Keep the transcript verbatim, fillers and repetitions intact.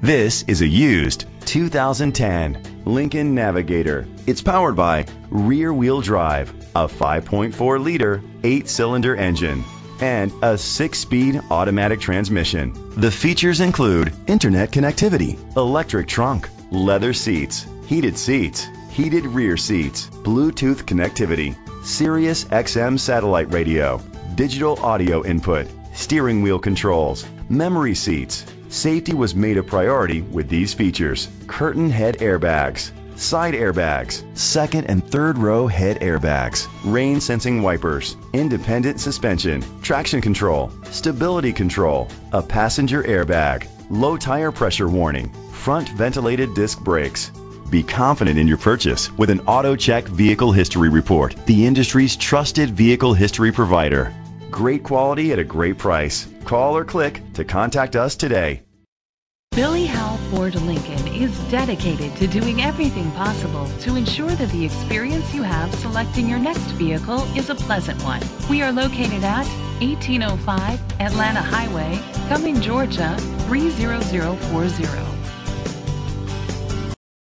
This is a used two thousand ten Lincoln Navigator. It's powered by rear-wheel drive, a five point four liter eight cylinder engine, and a six speed automatic transmission. The features include internet connectivity, electric trunk, leather seats, heated seats, heated rear seats, Bluetooth connectivity, Sirius X M satellite radio, digital audio input, steering wheel controls, memory seats. Safety was made a priority with these features: curtain head airbags, side airbags, second and third row head airbags, rain sensing wipers, independent suspension, traction control, stability control, a passenger airbag, low tire pressure warning, front ventilated disc brakes. Be confident in your purchase with an AutoCheck Vehicle History Report, the industry's trusted vehicle history provider. Great quality at a great price. Call or click to contact us today. Billy Howell Ford Lincoln is dedicated to doing everything possible to ensure that the experience you have selecting your next vehicle is a pleasant one. We are located at eighteen oh five Atlanta Highway, Cumming, Georgia three zero zero four zero.